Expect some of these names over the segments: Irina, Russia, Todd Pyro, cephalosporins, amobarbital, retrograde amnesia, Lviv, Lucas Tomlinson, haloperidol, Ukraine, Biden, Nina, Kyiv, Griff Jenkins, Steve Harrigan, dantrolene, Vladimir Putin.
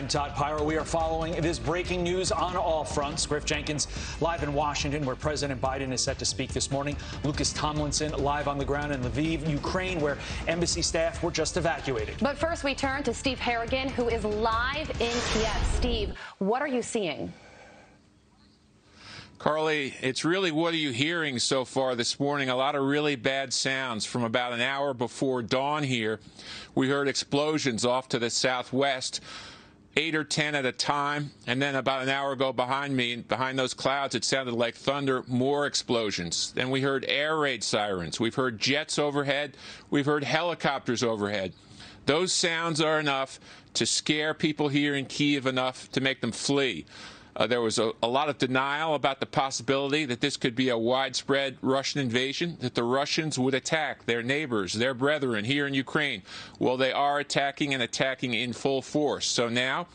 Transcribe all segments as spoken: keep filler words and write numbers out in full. I'm Todd Pyro. We are following this breaking news on all fronts. Griff Jenkins live in Washington, where President Biden is set to speak this morning. Lucas Tomlinson live on the ground in Lviv, Ukraine, where embassy staff were just evacuated. But first, we turn to Steve Harrigan, who is live in Kyiv. Steve, what are you seeing? Carly, it's really, what are you hearing so far this morning? A lot of really bad sounds. From about an hour before dawn here, we heard explosions off to the southwest, eight or ten at a time. And then about an hour ago behind me, behind those clouds, it sounded like thunder, more explosions. Then we heard air raid sirens. We've heard jets overhead. We've heard helicopters overhead. Those sounds are enough to scare people here in Kyiv enough to make them flee. Uh, there was a, a lot of denial about the possibility that this could be a widespread Russian invasion, that the Russians would attack their neighbors, their brethren here in Ukraine. Well, they are attacking, and attacking in full force. So now,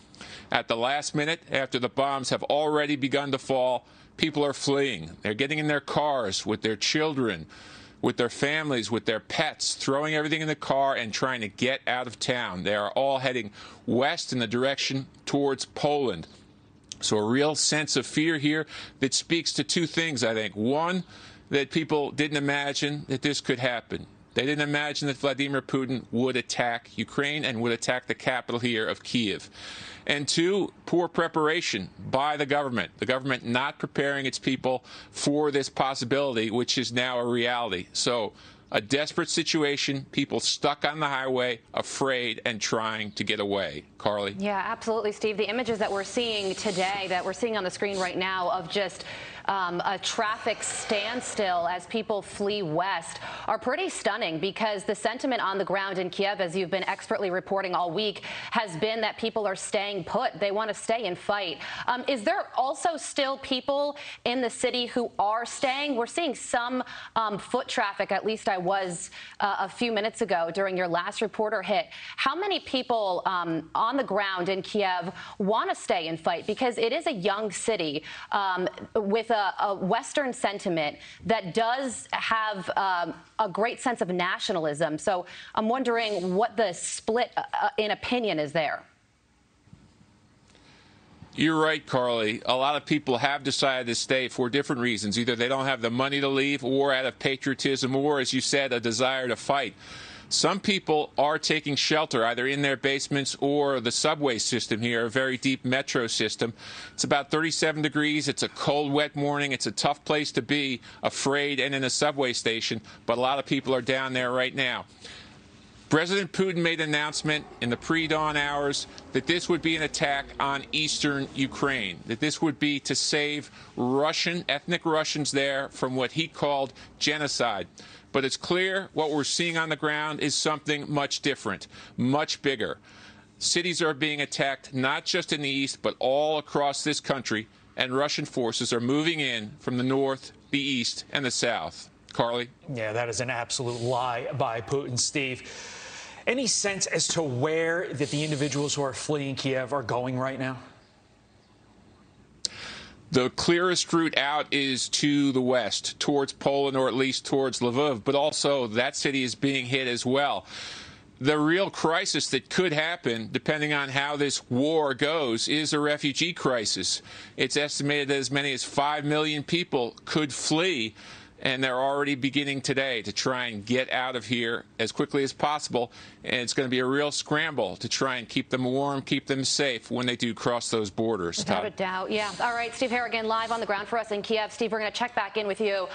at the last minute, after the bombs have already begun to fall, people are fleeing. They're getting in their cars with their children, with their families, with their pets, throwing everything in the car and trying to get out of town. They are all heading west in the direction towards Poland. So a real sense of fear here that speaks to two things, I think. One, that people didn't imagine that this could happen. They didn't imagine that Vladimir Putin would attack Ukraine and would attack the capital here of Kyiv. And two, poor preparation by the government. The government not preparing its people for this possibility, which is now a reality. So a desperate situation, people stuck on the highway, afraid and trying to get away. Carly? Yeah, absolutely, Steve. The images that we're seeing today, that we're seeing on the screen right now, of just um, a traffic standstill as people flee west are pretty stunning, because the sentiment on the ground in Kyiv, as you've been expertly reporting all week, has been that people are staying put. They want to stay and fight. Um, is there also still people in the city who are staying? We're seeing some um, foot traffic, at least I I was uh, a few minutes ago during your last reporter hit. How many people um, on the ground in Kyiv want to stay and fight? Because it is a young city um, with a, a Western sentiment that does have um, a great sense of nationalism. So I'm wondering what the split uh, in opinion is there. You're right, Carly. A lot of people have decided to stay for different reasons. Either they don't have the money to leave, or out of patriotism, or, as you said, a desire to fight. Some people are taking shelter, either in their basements or the subway system here, a very deep metro system. It's about thirty-seven degrees. It's a cold, wet morning. It's a tough place to be, afraid and in a subway station. But a lot of people are down there right now. President Putin made an announcement in the pre-dawn hours that this would be an attack on eastern Ukraine, that this would be to save Russian, ethnic Russians there from what he called genocide. But it's clear what we're seeing on the ground is something much different, much bigger. Cities are being attacked not just in the east, but all across this country, and Russian forces are moving in from the north, the east, and the south. Carly? Yeah, that is an absolute lie by Putin. Steve, any sense as to where that the individuals who are fleeing Kyiv are going right now? The clearest route out is to the west, towards Poland, or at least towards Lviv, but also that city is being hit as well. The real crisis that could happen, depending on how this war goes, is a refugee crisis. It's estimated that as many as five million people could flee. And they're already beginning today to try and get out of here as quickly as possible. And it's going to be a real scramble to try and keep them warm, keep them safe when they do cross those borders. Without Todd. A doubt, yeah. All right, Steve Harrigan live on the ground for us in Kyiv. Steve, we're going to check back in with you.